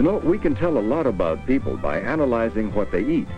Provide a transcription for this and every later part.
You know, we can tell a lot about people by analyzing what they eat.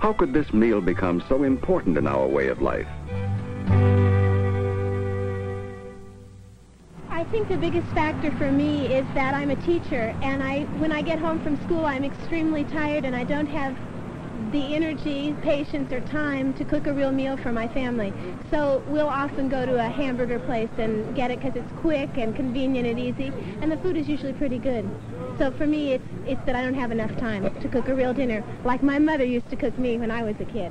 How could this meal become so important in our way of life? I think the biggest factor for me is that I'm a teacher, and when I get home from school, I'm extremely tired, and I don't have the energy, patience, or time to cook a real meal for my family. So we'll often go to a hamburger place and get it because it's quick and convenient and easy, and the food is usually pretty good. So for me, it's that I don't have enough time to cook a real dinner, like my mother used to cook me when I was a kid.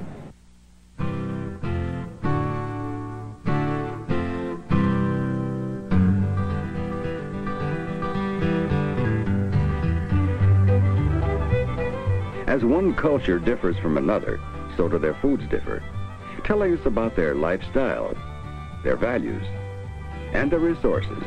As one culture differs from another, so do their foods differ, telling us about their lifestyle, their values, and their resources.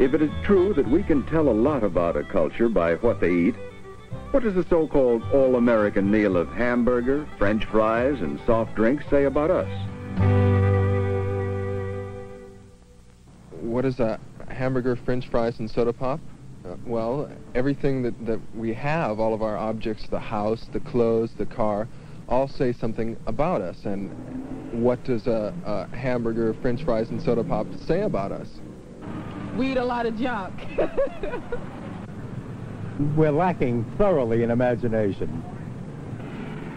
If it is true that we can tell a lot about a culture by what they eat, what does the so-called all-American meal of hamburger, French fries, and soft drinks say about us? What is a hamburger, French fries, and soda pop? Well, everything that we have, all of our objects, the house, the clothes, the car, all say something about us. And what does a hamburger, French fries, and soda pop say about us? We eat a lot of junk. We're lacking thoroughly in imagination.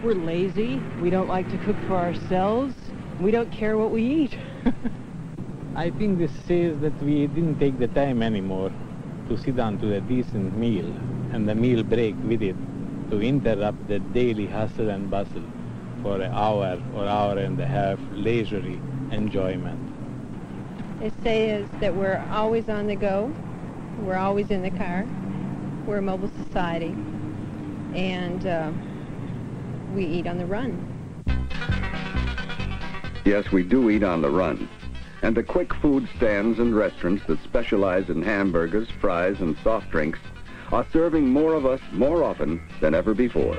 We're lazy. We don't like to cook for ourselves. We don't care what we eat. I think this says that we didn't take the time anymore to sit down to a decent meal and the meal break with it to interrupt the daily hustle and bustle for an hour or hour and a half leisurely enjoyment. It says that we're always on the go, we're always in the car, we're a mobile society, and we eat on the run. Yes, we do eat on the run. And the quick food stands and restaurants that specialize in hamburgers, fries, and soft drinks are serving more of us more often than ever before.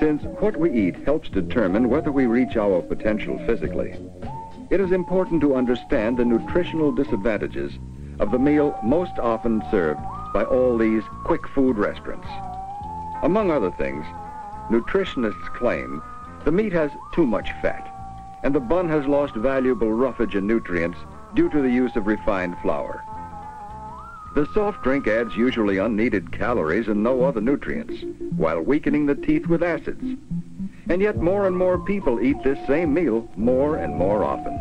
Since what we eat helps determine whether we reach our potential physically, it is important to understand the nutritional disadvantages of the meal most often served by all these quick food restaurants. Among other things, nutritionists claim the meat has too much fat, and the bun has lost valuable roughage and nutrients due to the use of refined flour. The soft drink adds usually unneeded calories and no other nutrients, while weakening the teeth with acids. And yet more and more people eat this same meal more and more often.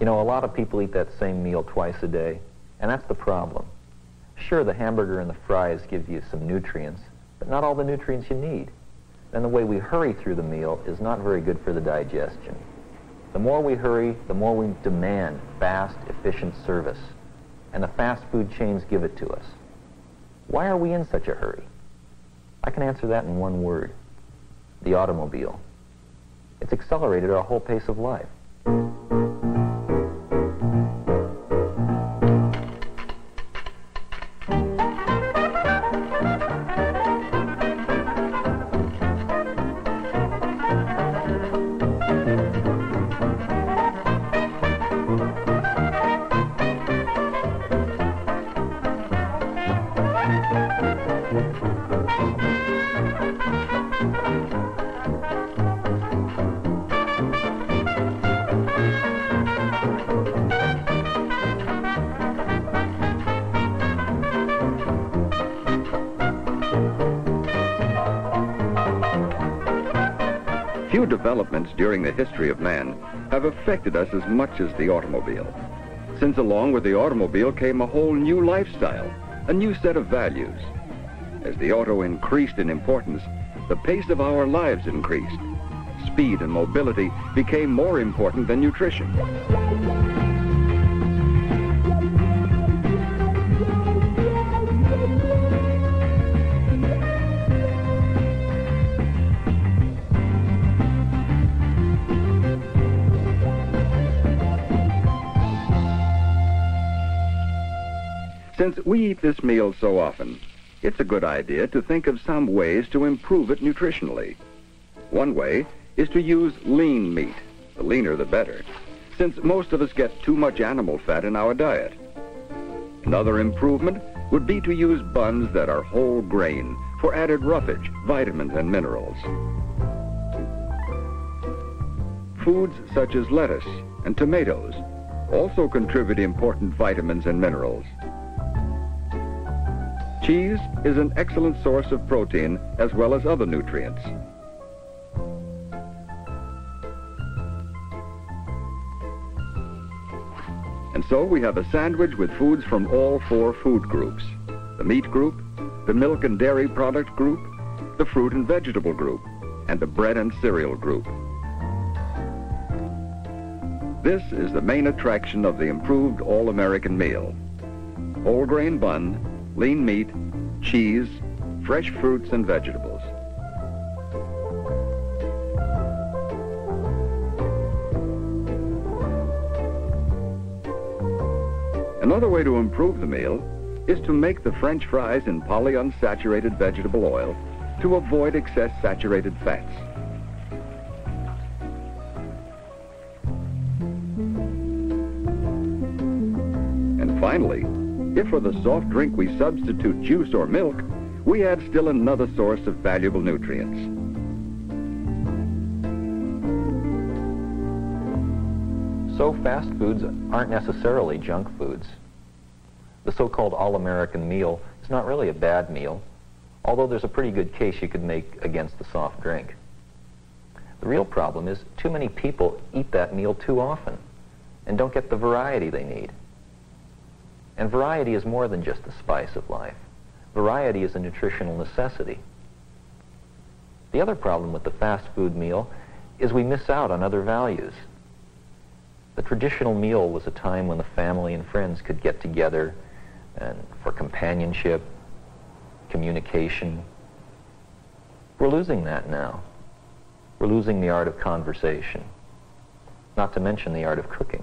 You know, a lot of people eat that same meal twice a day, and that's the problem. Sure, the hamburger and the fries give you some nutrients, but not all the nutrients you need. And the way we hurry through the meal is not very good for the digestion. The more we hurry, the more we demand fast, efficient service, and the fast food chains give it to us. Why are we in such a hurry? I can answer that in one word: the automobile. It's accelerated our whole pace of life. Few developments during the history of man have affected us as much as the automobile, since along with the automobile came a whole new lifestyle, a new set of values. As the auto increased in importance, the pace of our lives increased. Speed and mobility became more important than nutrition. Since we eat this meal so often, it's a good idea to think of some ways to improve it nutritionally. One way is to use lean meat, the leaner the better, since most of us get too much animal fat in our diet. Another improvement would be to use buns that are whole grain for added roughage, vitamins, and minerals. Foods such as lettuce and tomatoes also contribute important vitamins and minerals. Cheese is an excellent source of protein as well as other nutrients. And so we have a sandwich with foods from all four food groups: the meat group, the milk and dairy product group, the fruit and vegetable group, and the bread and cereal group. This is the main attraction of the improved all-American meal: whole grain bun, lean meat, cheese, fresh fruits and vegetables. Another way to improve the meal is to make the French fries in polyunsaturated vegetable oil to avoid excess saturated fats. And finally, if for the soft drink we substitute juice or milk, we add still another source of valuable nutrients. So fast foods aren't necessarily junk foods. The so-called all-American meal is not really a bad meal, although there's a pretty good case you could make against the soft drink. The real problem is too many people eat that meal too often and don't get the variety they need. And variety is more than just the spice of life. Variety is a nutritional necessity. The other problem with the fast food meal is we miss out on other values. The traditional meal was a time when the family and friends could get together and for companionship, communication. We're losing that now. We're losing the art of conversation, not to mention the art of cooking.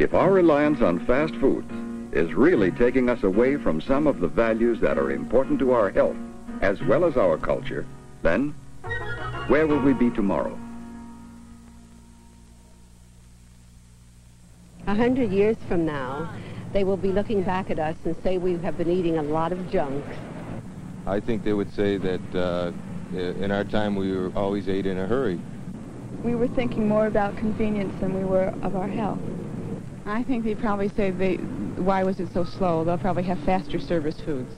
If our reliance on fast foods is really taking us away from some of the values that are important to our health as well as our culture, then where will we be tomorrow? 100 years from now, they will be looking back at us and say we have been eating a lot of junk. I think they would say that in our time we were always ate in a hurry. We were thinking more about convenience than we were of our health. I think they probably say, why was it so slow? They'll probably have faster service foods.